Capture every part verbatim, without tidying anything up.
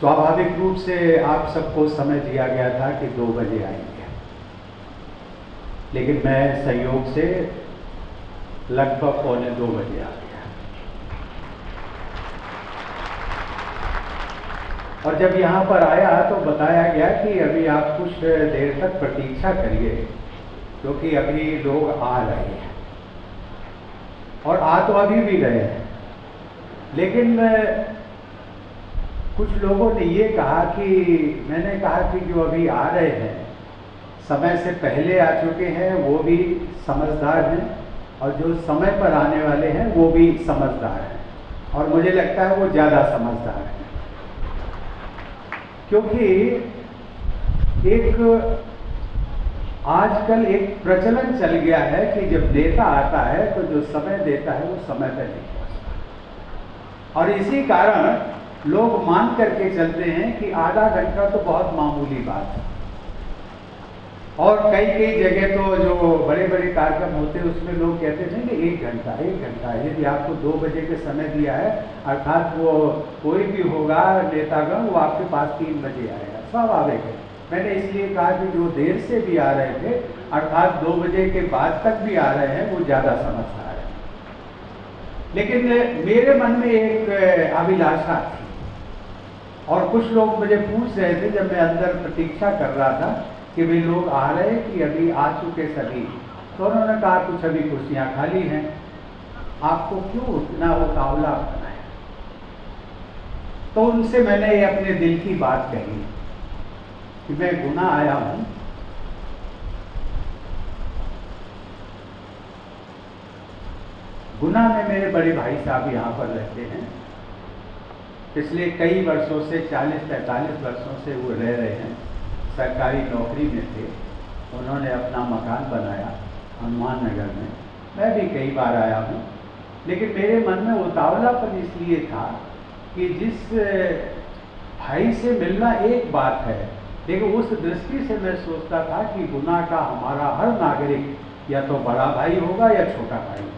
स्वाभाविक रूप से आप सबको समय दिया गया था कि दो बजे आएंगे, लेकिन मैं संयोग से लगभग पौने दो बजे आ गया। और जब यहाँ पर आया तो बताया गया कि अभी आप कुछ देर तक प्रतीक्षा करिए क्योंकि अभी लोग आ रहे हैं, और आ तो अभी भी रहे हैं। लेकिन कुछ लोगों ने ये कहा कि मैंने कहा कि जो अभी आ रहे हैं समय से पहले आ चुके हैं वो भी समझदार हैं, और जो समय पर आने वाले हैं वो भी समझदार हैं, और मुझे लगता है वो ज़्यादा समझदार हैं। क्योंकि एक आजकल एक प्रचलन चल गया है कि जब नेता आता है तो जो समय देता है वो समय पर नहीं पहुँचता, और इसी कारण लोग मान करके चलते हैं कि आधा घंटा तो बहुत मामूली बात है। और कई कई जगह तो जो बड़े बड़े कार्यक्रम होते हैं उसमें लोग कहते थे कि एक घंटा एक घंटा यदि आपको दो बजे के समय दिया है, अर्थात वो कोई भी होगा नेतागण वो आपके पास तीन बजे आएगा, स्वाभाविक है। मैंने इसलिए कहा कि जो देर से भी आ रहे थे अर्थात दो बजे के बाद तक भी आ रहे हैं वो ज़्यादा समझदार है। लेकिन मेरे मन में एक अभिलाषा थी, और कुछ लोग मुझे पूछ रहे थे जब मैं अंदर प्रतीक्षा कर रहा था कि वे लोग आ रहे कि अभी आ चुके सभी, तो उन्होंने कहा कुछ अभी कुर्सियाँ खाली हैं, आपको क्यों उतना उतावला बनाया। तो उनसे मैंने अपने दिल की बात कही कि मैं गुना आया हूँ, गुना में मेरे बड़े भाई साहब यहाँ पर रहते हैं, पिछले कई वर्षों से चालीस पैंतालीस वर्षों से वो रह रहे हैं, सरकारी नौकरी में थे, उन्होंने अपना मकान बनाया हनुमान नगर में। मैं भी कई बार आया हूँ, लेकिन मेरे मन में उतावलापन इसलिए था कि जिस भाई से मिलना एक बात है, लेकिन उस दृष्टि से मैं सोचता था कि गुना का हमारा हर नागरिक या तो बड़ा भाई होगा या छोटा भाई होगा,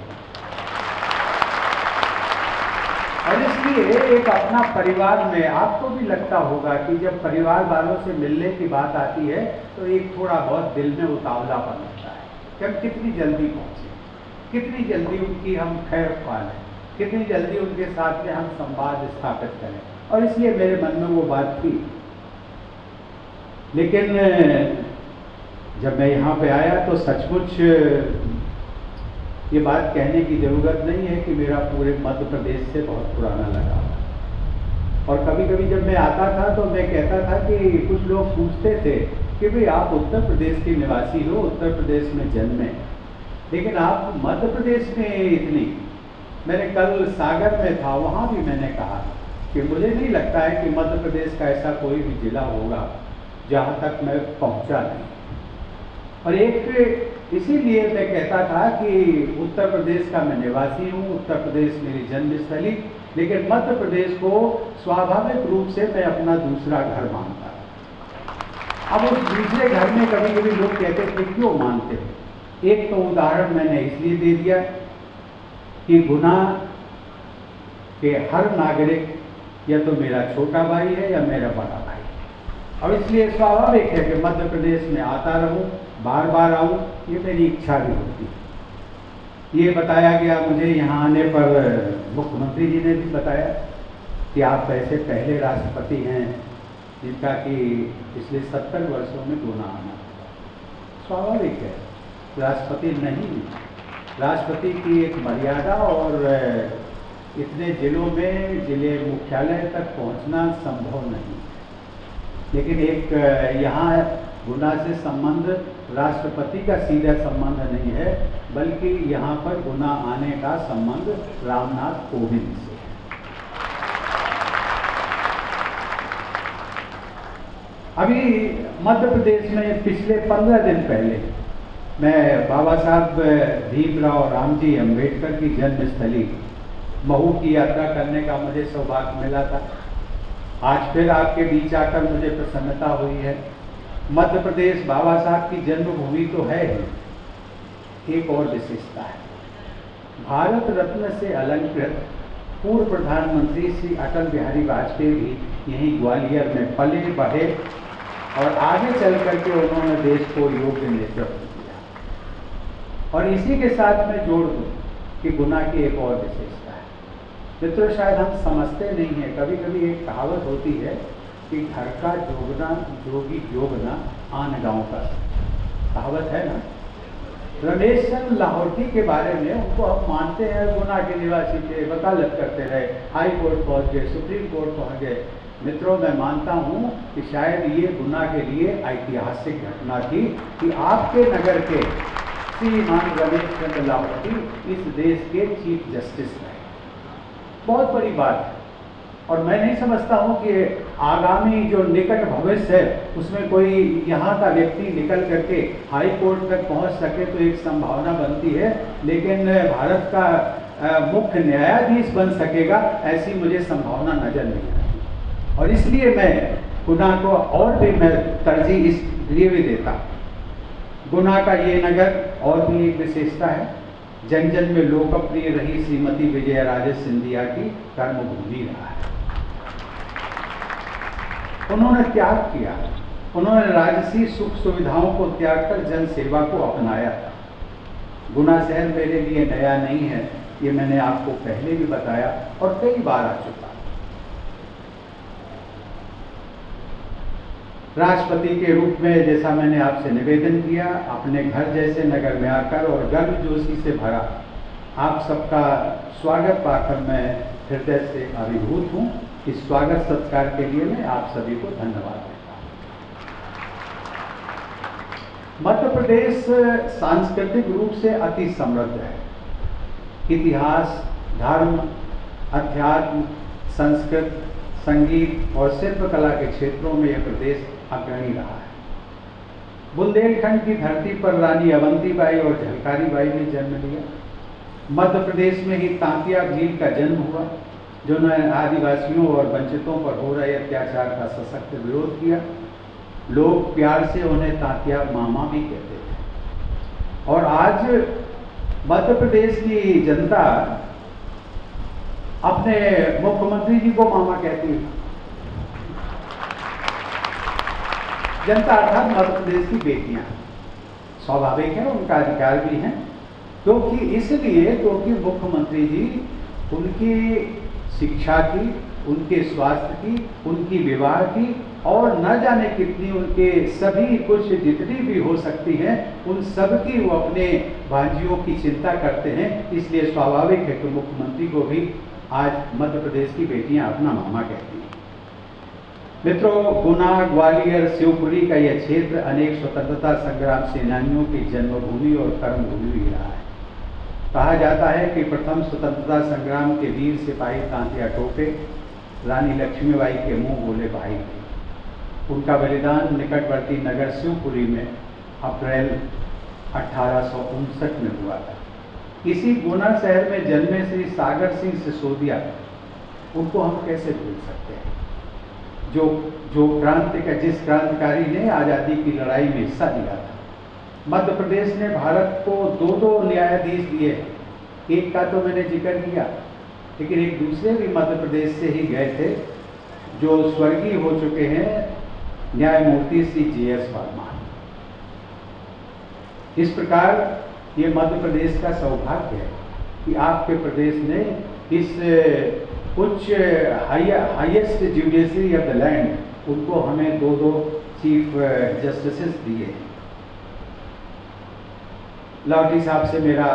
और इसलिए एक अपना परिवार में आपको भी लगता होगा कि जब परिवार वालों से मिलने की बात आती है तो एक थोड़ा बहुत दिल में उतावलापन होता है कि हम कितनी जल्दी पहुँचे, कितनी जल्दी उनकी हम खैर पालें, कितनी जल्दी उनके साथ में हम संवाद स्थापित करें, और इसलिए मेरे मन में वो बात थी। लेकिन जब मैं यहाँ पे आया तो सचमुच ये बात कहने की ज़रूरत नहीं है कि मेरा पूरे मध्य प्रदेश से बहुत पुराना लगा, और कभी कभी जब मैं आता था तो मैं कहता था कि कुछ लोग पूछते थे कि भाई आप उत्तर प्रदेश के निवासी हो, उत्तर प्रदेश में जन्मे, लेकिन आप मध्य प्रदेश में इतनी। मैंने कल सागर में था, वहाँ भी मैंने कहा कि मुझे नहीं लगता है कि मध्य प्रदेश का ऐसा कोई भी जिला होगा जहाँ तक मैं पहुँचा नहीं, और एक इसीलिए मैं कहता था कि उत्तर प्रदेश का मैं निवासी हूँ, उत्तर प्रदेश मेरी जन्मस्थली, लेकिन मध्य प्रदेश को स्वाभाविक रूप से मैं अपना दूसरा घर मानता। अब उस दूसरे घर में कभी कभी लोग कहते थे क्यों मानते हैं, एक तो उदाहरण मैंने इसलिए दे दिया कि गुना के हर नागरिक या तो मेरा छोटा भाई है या मेरा बड़ा भाई है, और इसलिए स्वाभाविक है कि मध्य प्रदेश में आता रहूँ, बार बार आऊँ, ये मेरी इच्छा भी होती है। ये बताया गया मुझे यहाँ आने पर, मुख्यमंत्री जी ने भी बताया कि आप ऐसे पहले राष्ट्रपति हैं जिनका कि पिछले सत्तर वर्षों में गुना आना। स्वाभाविक है, राष्ट्रपति नहीं, राष्ट्रपति की एक मर्यादा और इतने ज़िलों में जिले मुख्यालय तक पहुँचना संभव नहीं, लेकिन एक यहाँ गुना से संबंध राष्ट्रपति का सीधा संबंध नहीं है, बल्कि यहाँ पर गुना आने का संबंध रामनाथ कोविंद से है। अभी मध्य प्रदेश में पिछले पंद्रह दिन पहले मैं बाबा साहब भीमराव रामजी अम्बेडकर की जन्मस्थली महू की यात्रा करने का मुझे सौभाग्य मिला था। आज फिर आपके बीच आकर मुझे प्रसन्नता हुई है। मध्य प्रदेश बाबा साहब की जन्मभूमि तो है ही, एक और विशेषता है, भारत रत्न से अलंकृत पूर्व प्रधानमंत्री श्री अटल बिहारी वाजपेयी भी यहीं ग्वालियर में पले बढ़े और आगे चल करके उन्होंने देश को योग्य नेतृत्व दिया। और इसी के साथ मैं जोड़ दूँ कि गुना की एक और विशेषता है। मित्रों, शायद हम समझते नहीं है, कभी कभी एक कहावत होती है कि घर का जोगना जोगी जोगना आन गाँव का, कहावत है ना। रमेश चंद्र लाहौटी के बारे में उनको हम मानते हैं गुना के निवासी थे, वकालत करते रहे, हाई कोर्ट पहुँच गए, सुप्रीम कोर्ट पहुँच गए। मित्रों, मैं मानता हूँ कि शायद ये गुना के लिए ऐतिहासिक घटना थी कि आपके नगर के श्रीमान रमेश चंद्र लाहौटी इस देश के चीफ जस्टिस रहे। बहुत बड़ी बात है और मैं नहीं समझता हूँ कि आगामी जो निकट भविष्य है उसमें कोई यहाँ का व्यक्ति निकल करके हाई कोर्ट तक पहुँच सके तो एक संभावना बनती है, लेकिन भारत का मुख्य न्यायाधीश बन सकेगा ऐसी मुझे संभावना नजर नहीं आती। और इसलिए मैं गुना को और भी मैं तरजीह इसलिए भी देता। गुना का ये नगर और भी एक विशेषता है, जन जन में लोकप्रिय रही श्रीमती विजय राजे सिंधिया की कर्मभूमि रहा है। उन्होंने त्याग किया, उन्होंने राजसी सुख सुविधाओं को त्याग कर जन सेवा को अपनाया था। गुना शहर मेरे लिए नया नहीं है, ये मैंने आपको पहले भी बताया और कई बार आ चुका। राष्ट्रपति के रूप में जैसा मैंने आपसे निवेदन किया, अपने घर जैसे नगर में आकर और गर्म जोशी से भरा आप सबका स्वागत पाकर मैं हृदय से अभिभूत हूँ। इस स्वागत सत्कार के लिए मैं आप सभी को धन्यवाद देता हूँ। मध्य प्रदेश सांस्कृतिक रूप से अति समृद्ध है। इतिहास, धर्म, अध्यात्म, संस्कृत, संगीत और शिल्पकला के क्षेत्रों में यह प्रदेश अग्रणी रहा है। बुंदेलखंड की धरती पर रानी अवंतीबाई और झलकारीबाई ने जन्म लिया। मध्य प्रदेश में ही तांतिया भील का जन्म हुआ, जिन्होंने आदिवासियों और वंचितों पर हो रहे अत्याचार का सशक्त विरोध किया। लोग प्यार से उन्हें तांतिया मामा भी कहते थे। और आज मध्य प्रदेश की जनता अपने मुख्यमंत्री जी को मामा कहती है। जनता अर्थात मध्य प्रदेश की बेटियां, स्वाभाविक है, उनका अधिकार भी है, क्योंकि इसलिए क्योंकि मुख्यमंत्री जी उनकी शिक्षा की, उनके स्वास्थ्य की, उनकी विवाह की और न जाने कितनी उनके सभी कुछ जितनी भी हो सकती हैं उन सब की वो अपने भांजियों की चिंता करते हैं। इसलिए स्वाभाविक है कि मुख्यमंत्री को भी आज मध्य प्रदेश की बेटियां अपना मामा कहती हैं। मित्रों, गुना, ग्वालियर, शिवपुरी का यह क्षेत्र अनेक स्वतंत्रता संग्राम सेनानियों की जन्मभूमि और कर्मभूमि भी रहा है। कहा जाता है कि प्रथम स्वतंत्रता संग्राम के वीर सिपाही तांतिया टोपे रानी लक्ष्मीबाई के मुंह बोले भाई थे। उनका बलिदान निकटवर्ती नगर शिवपुरी में अप्रैल अठारह सौ उनसठ में हुआ था। इसी गुना शहर में जन्मे श्री सागर सिंह सिसोदिया, उनको हम कैसे भूल सकते हैं, जो जो क्रांति का जिस क्रांतिकारी ने आज़ादी की लड़ाई में हिस्सा लिया था। मध्य प्रदेश ने भारत को दो दो न्यायाधीश दिए, एक का तो मैंने जिक्र किया, लेकिन एक दूसरे भी मध्य प्रदेश से ही गए थे जो स्वर्गीय हो चुके हैं, न्यायमूर्ति श्री जे एस वर्मा। इस प्रकार ये मध्य प्रदेश का सौभाग्य है कि आपके प्रदेश ने इस उच्च highest judiciary of the land, उनको हमें दो दो चीफ जस्टिस दिए हैं। लाहौटी साहब से मेरा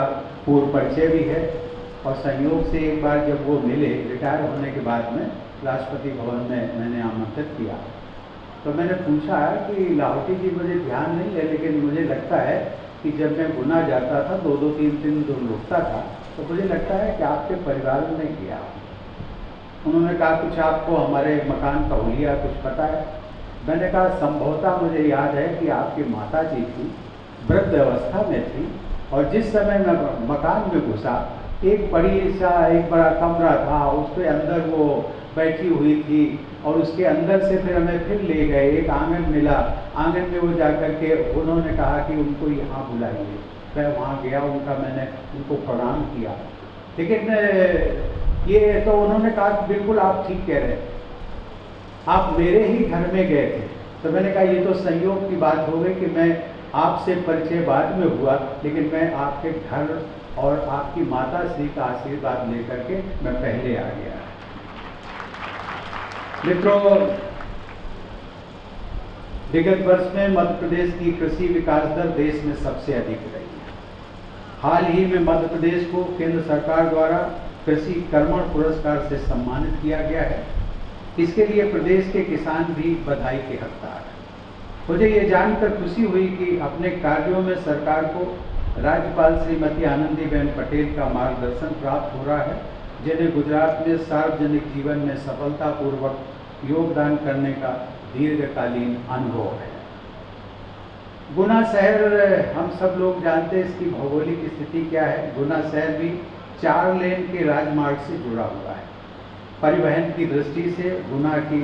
पूर्व परिचय भी है और संयोग से एक बार जब वो मिले रिटायर होने के बाद में राष्ट्रपति भवन में मैंने आमंत्रित किया तो मैंने पूछा कि लाहौटी जी, मुझे ध्यान नहीं है लेकिन मुझे लगता है कि जब मैं गुना जाता था दो दो तीन तीन दिन रुकता था तो मुझे लगता है कि आपके परिवार ने किया। उन्होंने कहा कुछ आपको हमारे मकान का हुलिया कुछ पता है? मैंने कहा संभवतः मुझे याद है कि आपकी माता जी थी, वृद्ध अवस्था में थी और जिस समय मैं मकान में घुसा एक बड़ी सा एक बड़ा कमरा था, उसके अंदर वो बैठी हुई थी और उसके अंदर से फिर हमें फिर ले गए, एक आंगन मिला, आंगन में वो जा करके उन्होंने कहा कि उनको यहाँ बुलाइए। मैं वहाँ गया, उनका मैंने उनको प्रणाम किया, लेकिन ये तो उन्होंने कहा बिल्कुल आप ठीक कह रहे हैं, आप मेरे ही घर में गए थे। तो मैंने कहा ये तो संयोग की बात हो गई कि मैं आपसे परिचय बाद में हुआ, लेकिन मैं आपके घर और आपकी माता श्री का आशीर्वाद लेकर के मैं पहले आ गया। मित्रों, विगत वर्ष में मध्य प्रदेश की कृषि विकास दर देश में सबसे अधिक रही है। हाल ही में मध्य प्रदेश को केंद्र सरकार द्वारा कृषि कर्मण पुरस्कार से सम्मानित किया गया है। इसके लिए प्रदेश के किसान भी बधाई के हकदार हैं। मुझे ये जानकर खुशी हुई कि अपने कार्यों में सरकार को राज्यपाल श्रीमती आनंदीबेन पटेल का मार्गदर्शन प्राप्त हो रहा है, जिन्हें गुजरात में सार्वजनिक जीवन में सफलतापूर्वक योगदान करने का दीर्घकालीन अनुभव है। गुना शहर हम सब लोग जानते हैं इसकी भौगोलिक स्थिति क्या है। गुना शहर भी चार लेन के राजमार्ग से जुड़ा हुआ है। परिवहन की दृष्टि से गुना की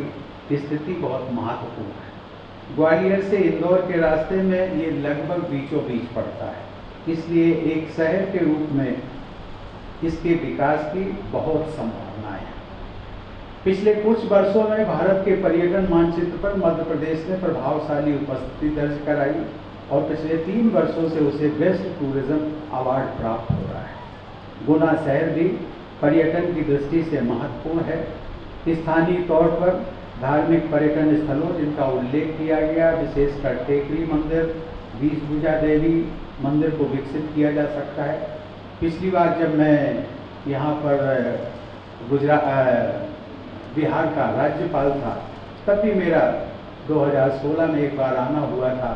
स्थिति बहुत महत्वपूर्ण है। ग्वालियर से इंदौर के रास्ते में ये लगभग बीचों बीच पड़ता है, इसलिए एक शहर के रूप में इसके विकास की बहुत संभावनाएं हैं। पिछले कुछ वर्षों में भारत के पर्यटन मानचित्र पर मध्य प्रदेश ने प्रभावशाली उपस्थिति दर्ज कराई और पिछले तीन वर्षों से उसे बेस्ट टूरिज्म अवार्ड प्राप्त हो रहा है। गुना शहर भी पर्यटन की दृष्टि से महत्वपूर्ण है। स्थानीय तौर पर धार्मिक पर्यटन स्थलों जिनका उल्लेख किया गया, विशेषकर टेकरी मंदिर, बीस भुजा देवी मंदिर को विकसित किया जा सकता है। पिछली बार जब मैं यहाँ पर गुजरात बिहार का राज्यपाल था, तब भी मेरा दो हज़ार सोलह में एक बार आना हुआ था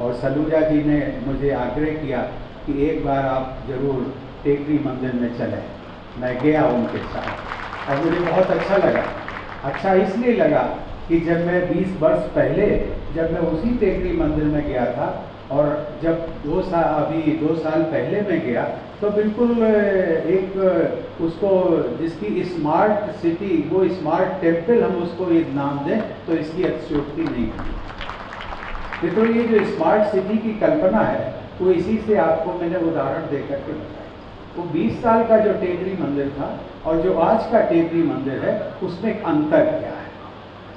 और सलूजा जी ने मुझे आग्रह किया कि एक बार आप जरूर टेकरी मंदिर में चले। मैं गया उनके साथ और मुझे बहुत अच्छा लगा। अच्छा इसलिए लगा कि जब मैं बीस वर्ष पहले जब मैं उसी टेकरी मंदिर में गया था और जब दो साल अभी दो साल पहले मैं गया तो बिल्कुल एक उसको जिसकी स्मार्ट सिटी, वो स्मार्ट टेम्पल हम उसको ये नाम दें तो इसकी अतिशयोक्ति नहीं है। तो ये जो स्मार्ट सिटी की कल्पना है वो इसी से आपको मैंने उदाहरण देकर के बताया। वो बीस साल का जो टेकरी मंदिर था और जो आज का टेकरी मंदिर है उसमें एक अंतर क्या है,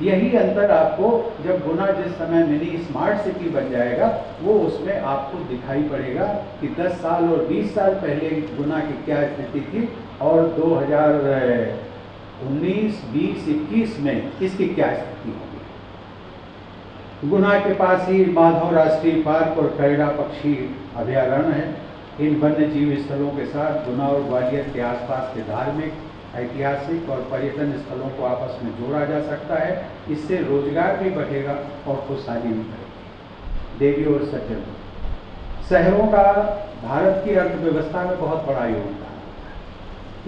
यही अंतर आपको जब गुना जिस समय मिनी स्मार्ट सिटी बन जाएगा वो उसमें आपको दिखाई पड़ेगा कि दस साल और बीस साल पहले गुना की क्या स्थिति थी और दो हज़ार उन्नीस, बीस, इक्कीस में इसकी क्या स्थिति होगी। गुना के पास ही माधव राष्ट्रीय पार्क और करेड़ा पक्षी अभयारण्य है। इन वन्य जीव स्थलों के साथ गुना और ग्वालियर के आसपास के धार्मिक, ऐतिहासिक और पर्यटन स्थलों को आपस में जोड़ा जा सकता है। इससे रोजगार भी बढ़ेगा और खुशहाली भी बढ़ेगी। देवी और सचन शहरों का भारत की अर्थव्यवस्था में बहुत बड़ा योगदान होता है,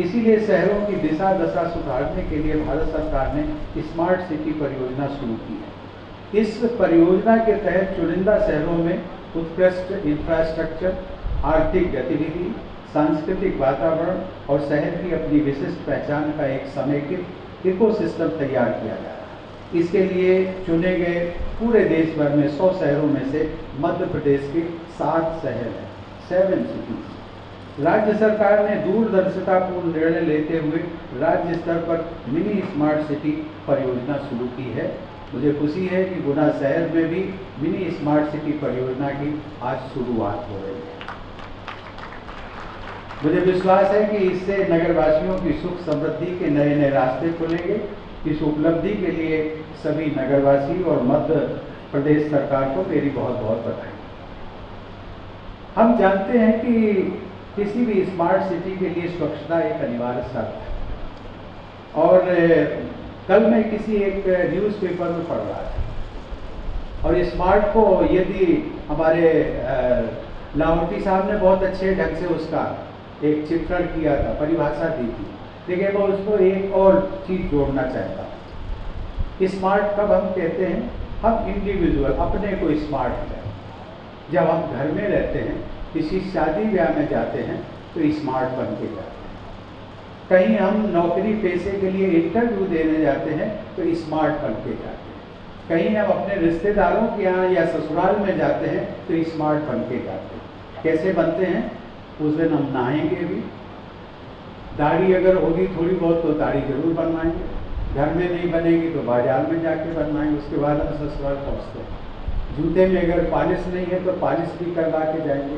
इसीलिए शहरों की दिशा दशा सुधारने के लिए भारत सरकार ने स्मार्ट सिटी परियोजना शुरू की है। इस परियोजना के तहत चुनिंदा शहरों में उत्कृष्ट इंफ्रास्ट्रक्चर, आर्थिक गतिविधि, सांस्कृतिक वातावरण और शहर की अपनी विशिष्ट पहचान का एक समेकित इकोसिस्टम तैयार किया जा रहा है। इसके लिए चुने गए पूरे देश भर में सौ शहरों में से मध्य प्रदेश के सात शहर हैं, सेवन सिटीज। राज्य सरकार ने दूरदर्शितापूर्ण निर्णय लेते हुए राज्य स्तर पर मिनी स्मार्ट सिटी परियोजना शुरू की है। मुझे खुशी है कि गुना शहर में भी मिनी स्मार्ट सिटी परियोजना की आज शुरुआत हो रही है। मुझे विश्वास है कि इससे नगरवासियों की सुख समृद्धि के नए नए रास्ते खुलेंगे। इस उपलब्धि के लिए सभी नगरवासी और मध्य प्रदेश सरकार को मेरी बहुत बहुत बधाई। हम जानते हैं कि किसी भी स्मार्ट सिटी के लिए स्वच्छता एक अनिवार्य शर्त है और कल मैं किसी एक न्यूज़पेपर में पढ़ रहा था और स्मार्ट को यदि हमारे लाहौटी साहब ने बहुत अच्छे ढंग से उसका एक चित्रण किया था, परिभाषा दी थी, लेकिन मैं उसको एक और चीज़ जोड़ना चाहता हूँ। स्मार्ट कब हम कहते हैं, हम इंडिविजुअल अपने को स्मार्ट करें। जब हम घर में रहते हैं, किसी शादी ब्याह में जाते हैं तो स्मार्ट बन के जाते हैं। कहीं हम नौकरी पेशे के लिए इंटरव्यू देने जाते हैं तो स्मार्ट बन के जाते हैं। कहीं हम अपने रिश्तेदारों के यहाँ या ससुराल में जाते हैं तो स्मार्ट बन के जाते हैं। कैसे बनते हैं? उस दिन हम नहाएंगे भी, दाढ़ी अगर होगी थोड़ी बहुत तो दाढ़ी जरूर बनवाएंगे, घर में नहीं बनेगी तो बाजार में जाके बनवाएंगे, उसके बाद हम ससुराल पहुँचते हैं। जूते में अगर पॉलिश नहीं है तो पॉलिश भी करवा के जाएंगे।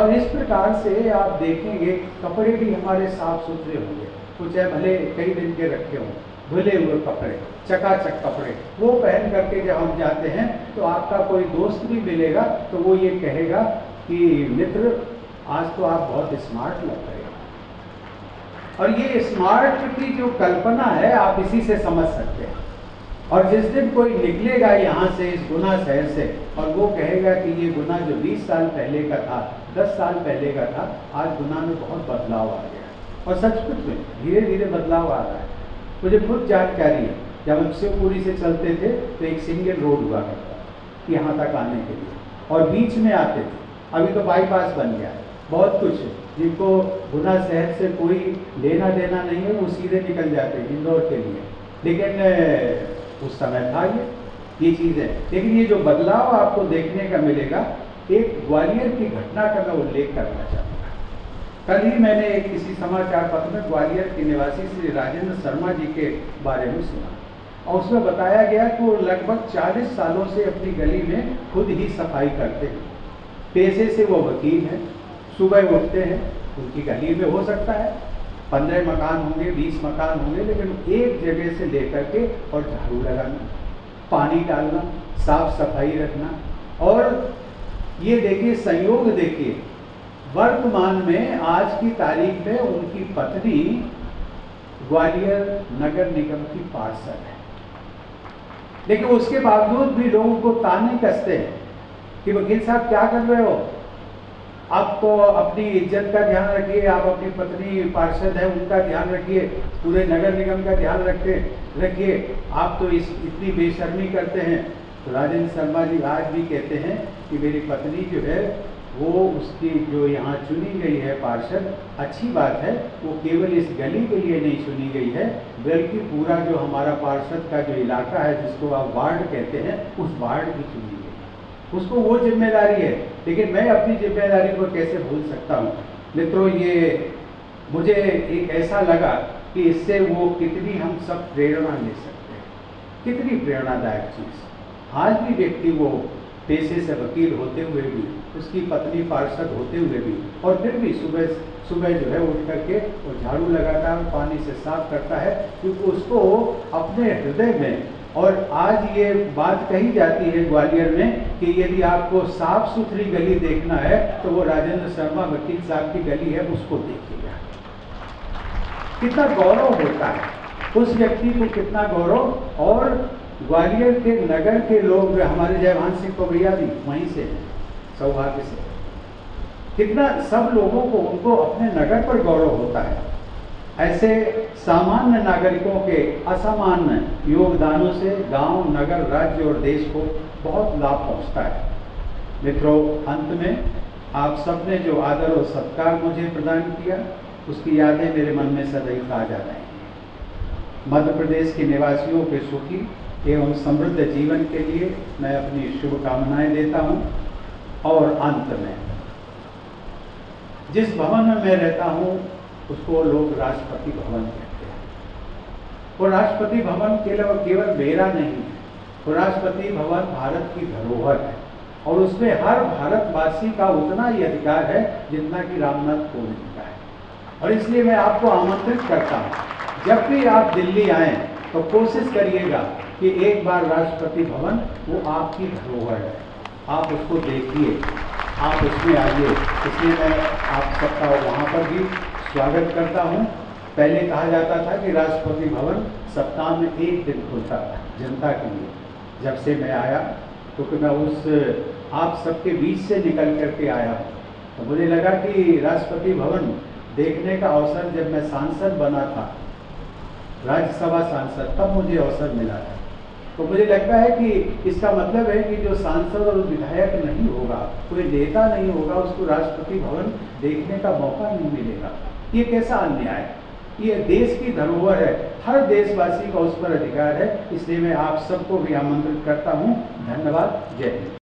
और इस प्रकार से आप देखेंगे कपड़े भी हमारे साफ सुथरे होंगे, कुछ है भले कई दिन के रखे हों, भुले हुए कपड़े, चकाचक कपड़े वो पहन करके जब हम जाते हैं तो आपका कोई दोस्त भी मिलेगा तो वो ये कहेगा कि मित्र आज तो आप बहुत स्मार्ट लग रहे हैं। और ये स्मार्ट की जो कल्पना है आप इसी से समझ सकते हैं। और जिस दिन कोई निकलेगा यहाँ से इस गुना शहर से और वो कहेगा कि ये गुना जो बीस साल पहले का था, दस साल पहले का था, आज गुना में बहुत बदलाव आ गया। और सचमुच में धीरे धीरे बदलाव आ रहा है। मुझे खुद जानकारी है, जब हम शिवपुरी से चलते थे तो एक सिंगल रोड हुआ करता था यहाँ तक आने के लिए और बीच में आते थे। अभी तो बाईपास बन गया है, बहुत कुछ है जिनको गुना शहर से कोई लेना देना नहीं है, वो सीधे निकल जाते हैं इंदौर के लिए। लेकिन उस समय था ये ये चीज़ है। लेकिन ये जो बदलाव आपको देखने का मिलेगा, एक ग्वालियर की घटना का मैं उल्लेख करना चाहता हूँ। कल ही मैंने एक किसी समाचार पत्र में ग्वालियर के निवासी श्री राजेंद्र शर्मा जी के बारे में सुना और उसमें बताया गया कि वो लगभग चालीस सालों से अपनी गली में खुद ही सफाई करते हैं। पेशे से वो वकील हैं, सुबह उठते हैं, उनकी गली में हो सकता है पंद्रह मकान होंगे, बीस मकान होंगे, लेकिन एक जगह से लेकर के और झाड़ू लगाना, पानी डालना, साफ सफाई रखना। और ये देखिए संयोग, देखिए वर्तमान में आज की तारीख में उनकी पत्नी ग्वालियर नगर निगम की पार्षद है। लेकिन उसके बावजूद भी लोगों को ताने कसते हैं कि वकील साहब क्या कर रहे हो, आप तो अपनी इज्जत का ध्यान रखिए, आप अपनी पत्नी पार्षद है उनका ध्यान रखिए, पूरे नगर निगम का ध्यान रखते रखिए, आप तो इस इतनी बेशर्मी करते हैं। तो राजेंद्र शर्मा जी आज भी कहते हैं कि मेरी पत्नी जो है वो उसकी जो यहाँ चुनी गई है पार्षद, अच्छी बात है, वो केवल इस गली के लिए नहीं चुनी गई है बल्कि पूरा जो हमारा पार्षद का जो इलाका है जिसको आप वार्ड कहते हैं, उस वार्ड की चुनी गई है, उसको वो जिम्मेदारी है। लेकिन मैं अपनी जिम्मेदारी को कैसे भूल सकता हूँ मित्रों। ये मुझे एक ऐसा लगा कि इससे वो कितनी हम सब प्रेरणा ले सकते हैं, कितनी प्रेरणादायक चीज़। आज भी व्यक्ति वो पेशे से वकील होते हुए भी, उसकी पत्नी पार्षद होते हुए भी, और फिर भी सुबह सुबह जो है उठ करके और झाड़ू लगाता है, पानी से साफ करता है, क्योंकि उसको अपने हृदय में। और आज ये बात कही जाती है ग्वालियर में कि यदि आपको साफ सुथरी गली देखना है तो वो राजेंद्र शर्मा वकील साहब की गली है, उसको देखिएगा। कितना गौरव होता है उस व्यक्ति को, कितना गौरव। और ग्वालियर के नगर के लोग, हमारे जयभान सिंह पवैया भी वहीं से सौभाग्य से, कितना सब लोगों को उनको अपने नगर पर गौरव होता है। ऐसे सामान्य नागरिकों के असामान्य योगदानों से गांव, नगर, राज्य और देश को बहुत लाभ पहुंचता है। मित्रों, अंत में आप सबने जो आदर और सत्कार मुझे प्रदान किया उसकी यादें मेरे मन में सदैव ताजा रहेंगी। मध्य प्रदेश के निवासियों के सुखी एवं समृद्ध जीवन के लिए मैं अपनी शुभकामनाएं देता हूं। और अंत में, जिस भवन में मैं रहता हूं उसको लोग राष्ट्रपति भवन कहते हैं। वो राष्ट्रपति भवन केवल केवल मेरा नहीं है, वो राष्ट्रपति भवन भारत की धरोहर है और उसमें हर भारतवासी का उतना ही अधिकार है जितना कि रामनाथ कोविंद का है। और इसलिए मैं आपको आमंत्रित करता हूँ, जब भी आप दिल्ली आएँ तो कोशिश करिएगा कि एक बार राष्ट्रपति भवन, वो आपकी धरोहर है, आप उसको देखिए, आप उसमें आइए। इसलिए मैं आप सबका वहाँ पर भी स्वागत करता हूँ। पहले कहा जाता था कि राष्ट्रपति भवन सप्ताह में एक दिन खुलता था जनता के लिए। जब से मैं आया, क्योंकि तो मैं उस आप सबके बीच से निकल करके आया, तो मुझे लगा कि राष्ट्रपति भवन देखने का अवसर जब मैं सांसद बना था, राज्यसभा सांसद, तब मुझे अवसर मिला था। तो मुझे लगता है कि इसका मतलब है कि जो सांसद और विधायक नहीं होगा, कोई नेता नहीं होगा, उसको राष्ट्रपति भवन देखने का मौका नहीं मिलेगा। ये कैसा अन्याय है। ये देश की धरोहर है, हर देशवासी का उस पर अधिकार है। इसलिए मैं आप सबको भी आमंत्रित करता हूँ। धन्यवाद। जय हिंद।